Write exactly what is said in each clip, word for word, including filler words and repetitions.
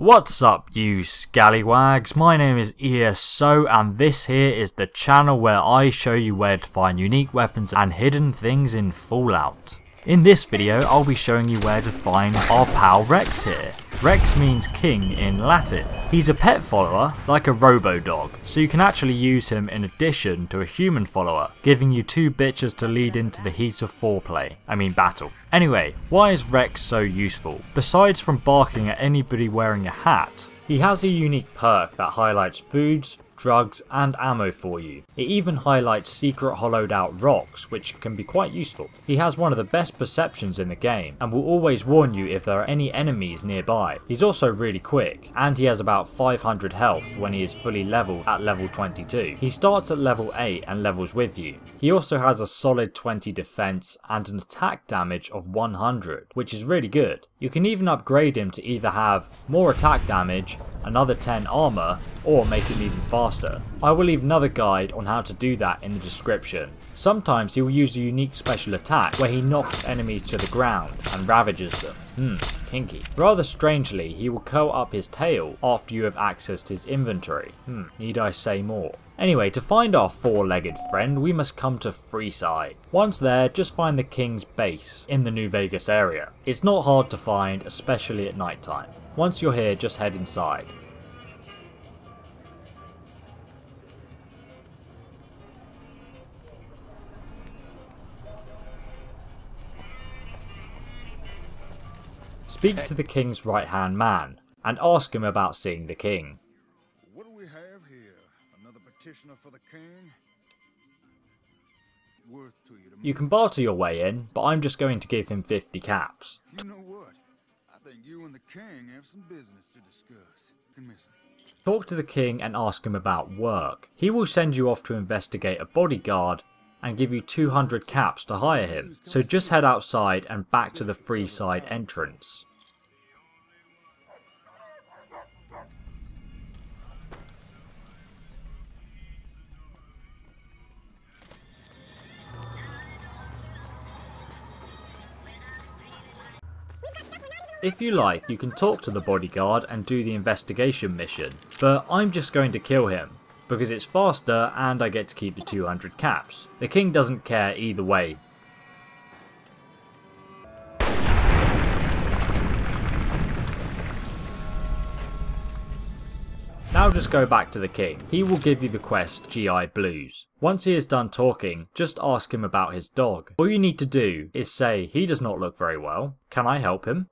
What's up, you scallywags? My name is E S O and this here is the channel where I show you where to find unique weapons and hidden things in Fallout. In this video I'll be showing you where to find our pal Rex here. Rex means king in Latin. He's a pet follower, like a robo-dog, so you can actually use him in addition to a human follower, giving you two bitches to lead into the heat of foreplay, I mean battle. Anyway, why is Rex so useful? Besides from barking at anybody wearing a hat, he has a unique perk that highlights foods, drugs and ammo for you. It even highlights secret hollowed out rocks, which can be quite useful. He has one of the best perceptions in the game and will always warn you if there are any enemies nearby. He's also really quick and he has about five hundred health when he is fully leveled at level twenty-two. He starts at level eight and levels with you. He also has a solid twenty defense and an attack damage of one hundred, which is really good. You can even upgrade him to either have more attack damage, another ten armor, or make him even faster. I will leave another guide on how to do that in the description. Sometimes he will use a unique special attack where he knocks enemies to the ground and ravages them. Hmm, kinky. Rather strangely, he will curl up his tail after you have accessed his inventory. Hmm, need I say more? Anyway, to find our four-legged friend, we must come to Freeside. Once there, just find the King's base in the New Vegas area. It's not hard to find, especially at night time. Once you're here, just head inside. Speak to the King's right-hand man, and ask him about seeing the King. What do we have here? Another petitioner for the King? Worth to you, to you can barter your way in, but I'm just going to give him fifty caps. You know what? I think you and the King have some business to discuss. Talk to the King and ask him about work. He will send you off to investigate a bodyguard and give you two hundred caps to hire him. So just head outside and back to the Freeside entrance. If you like, you can talk to the bodyguard and do the investigation mission, but I'm just going to kill him, because it's faster and I get to keep the two hundred caps. The King doesn't care either way. Now just go back to the King. He will give you the quest G I Blues. Once he is done talking, just ask him about his dog. All you need to do is say he does not look very well. Can I help him?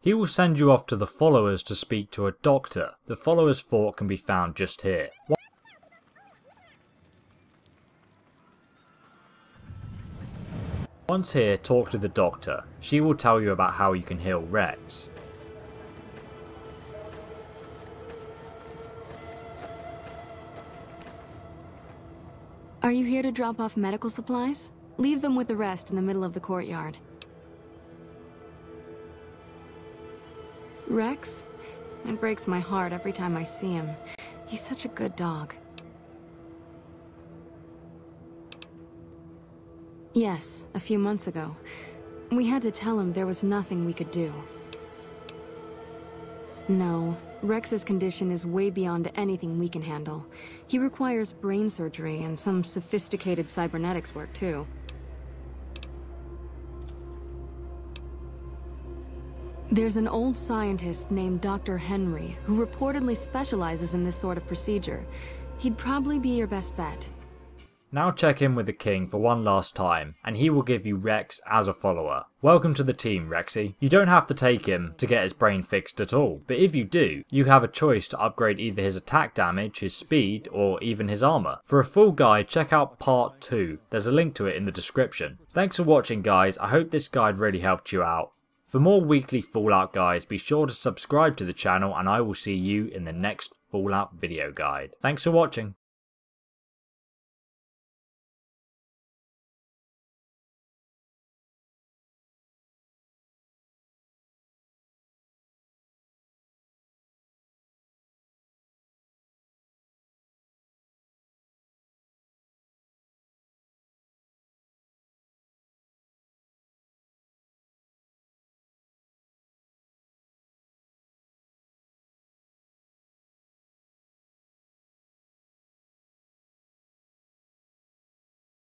He will send you off to the Followers to speak to a doctor. The Followers fort can be found just here. Once here, talk to the doctor. She will tell you about how you can heal Rex. Are you here to drop off medical supplies? Leave them with the rest in the middle of the courtyard. Rex? It breaks my heart every time I see him. He's such a good dog. Yes, a few months ago. We had to tell him there was nothing we could do. No, Rex's condition is way beyond anything we can handle. He requires brain surgery and some sophisticated cybernetics work too. There's an old scientist named Doctor Henry who reportedly specializes in this sort of procedure. He'd probably be your best bet. Now check in with the King for one last time, and he will give you Rex as a follower. Welcome to the team, Rexy. You don't have to take him to get his brain fixed at all, but if you do, you have a choice to upgrade either his attack damage, his speed, or even his armor. For a full guide, check out part two. There's a link to it in the description. Thanks for watching, guys. I hope this guide really helped you out. For more weekly Fallout guides, be sure to subscribe to the channel and I will see you in the next Fallout video guide. Thanks for watching.